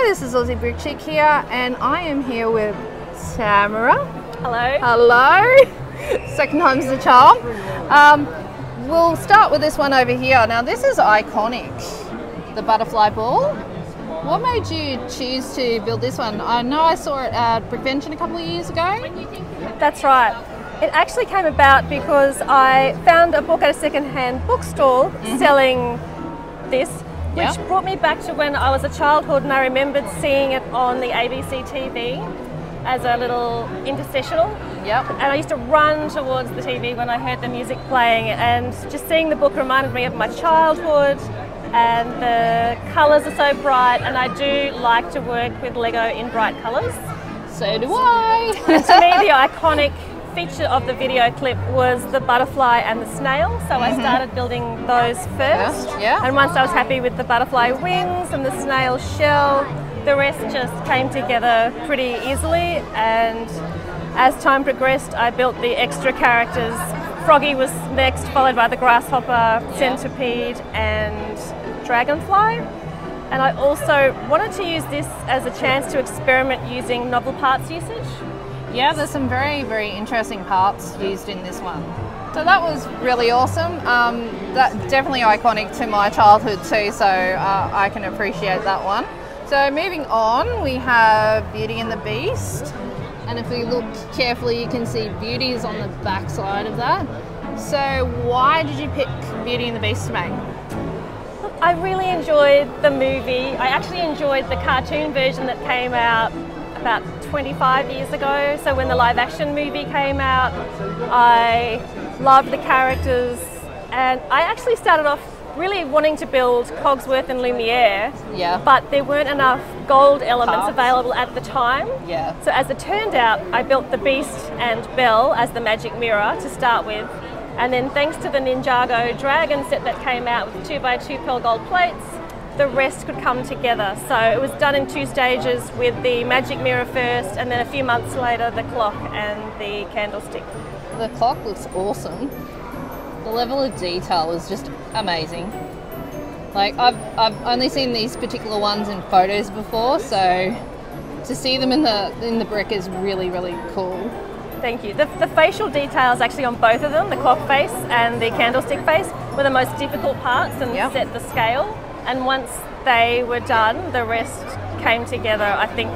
Hi, this is Aussie Brick Chick here, and I am here with Tamara. Hello. Hello. Second time's the charm. We'll start with this one over here. Now, this is iconic, the butterfly ball. What made you choose to build this one? I know I saw it at Brickvention a couple of years ago. That's right. It actually came about because I found a book at a second-hand bookstall selling this, which brought me back to when I was a childhood, and I remembered seeing it on the ABC TV as a little intercessional. And I used to run towards the TV when I heard the music playing, and just seeing the book reminded me of my childhood, and the colours are so bright, and I do like to work with LEGO in bright colours. So do I! And to me, the iconic feature of the video clip was the butterfly and the snail, so I started building those first. And once I was happy with the butterfly wings and the snail shell, the rest just came together pretty easily, and as time progressed I built the extra characters. Froggy was next, followed by the grasshopper, centipede and dragonfly. And I also wanted to use this as a chance to experiment using novel parts usage. Yeah, there's some very, very interesting parts used in this one. So that was really awesome. That's definitely iconic to my childhood too, so I can appreciate that one. So moving on, we have Beauty and the Beast. And if we look carefully, you can see Beauty is on the back side of that. So why did you pick Beauty and the Beast to make? Look, I really enjoyed the movie. I actually enjoyed the cartoon version that came out about 25 years ago, so when the live action movie came out, I loved the characters, and I actually started off really wanting to build Cogsworth and Lumiere, but there weren't enough gold elements available at the time, so as it turned out I built the Beast and Belle as the magic mirror to start with, and then thanks to the Ninjago dragon set that came out with 2x2 pearl gold plates, the rest could come together. So it was done in two stages, with the magic mirror first, and then a few months later the clock and the candlestick. The clock looks awesome. The level of detail is just amazing. Like I've only seen these particular ones in photos before, so to see them in the brick is really, really cool. Thank you. The facial details actually on both of them, the clock face and the candlestick face, were the most difficult parts and set the scale. And once they were done, the rest came together, I think,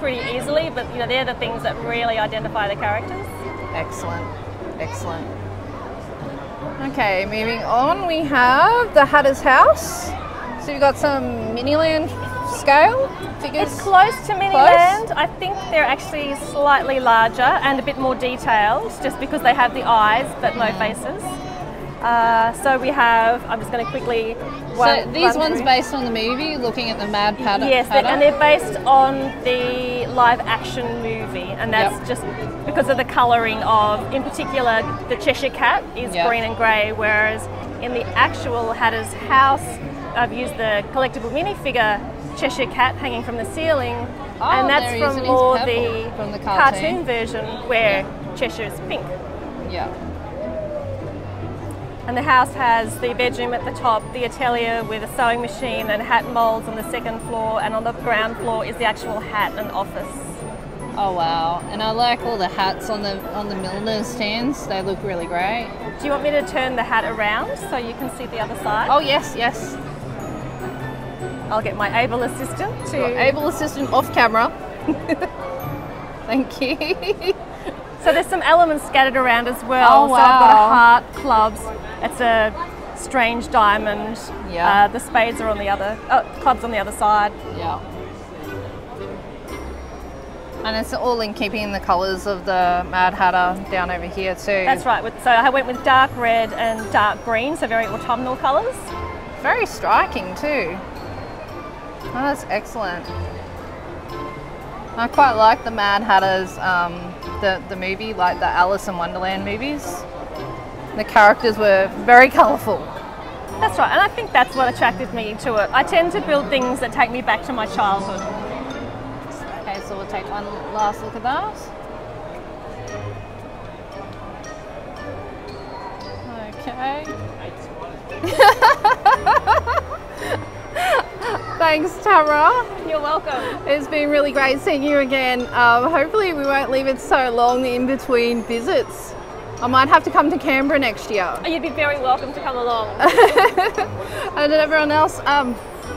pretty easily. But you know, they're the things that really identify the characters. Excellent, excellent. Okay, moving on, we have the Hatter's house. So you've got some Miniland scale figures. It's close to Miniland. I think they're actually slightly larger and a bit more detailed, just because they have the eyes but no faces. So we have, I'm just going to quickly So these ones based on the movie, looking at the Mad Hatter? Yes, and they're based on the live action movie, and that's just because of the colouring of, in particular, the Cheshire Cat is green and grey, whereas in the actual Hatter's house, I've used the collectible minifigure Cheshire Cat hanging from the ceiling, and that's from more the cartoon version where Cheshire's pink. And the house has the bedroom at the top, the atelier with a sewing machine and hat moulds on the second floor, and on the ground floor is the actual hat and office. Oh wow, and I like all the hats on the milliner's stands, they look really great. Do you want me to turn the hat around so you can see the other side? Oh yes, yes. I'll get my able assistant to... Your able assistant off camera. Thank you. So there's some elements scattered around as well. Oh, wow. So I've got a heart, clubs, it's a strange diamond, the spades are on the other, clubs on the other side. And it's all in keeping in the colours of the Mad Hatter down over here too. That's right, so I went with dark red and dark green, so very autumnal colours. Very striking too. Oh, that's excellent. I quite like the Mad Hatter's, the movie, like the Alice in Wonderland movies. The characters were very colourful. That's right, and I think that's what attracted me to it. I tend to build things that take me back to my childhood. Okay, so we'll take one last look at that. Okay. Thanks, Tamara. You're welcome. It's been really great seeing you again. Hopefully we won't leave it so long in between visits. I might have to come to Canberra next year. Oh, you'd be very welcome to come along. And everyone else,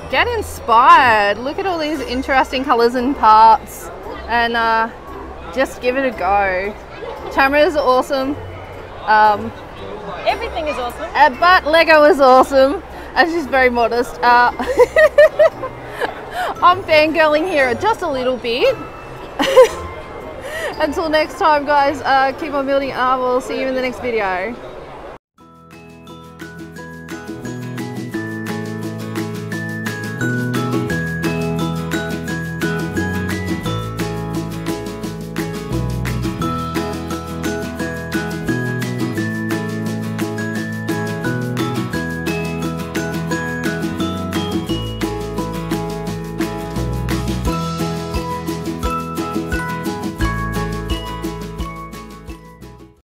get inspired. Look at all these interesting colours and parts, and just give it a go. Tamara is awesome. Everything is awesome. But Lego is awesome, and she's very modest. I'm fangirling here just a little bit. Until next time, guys, keep on building, and we'll see you in the next video.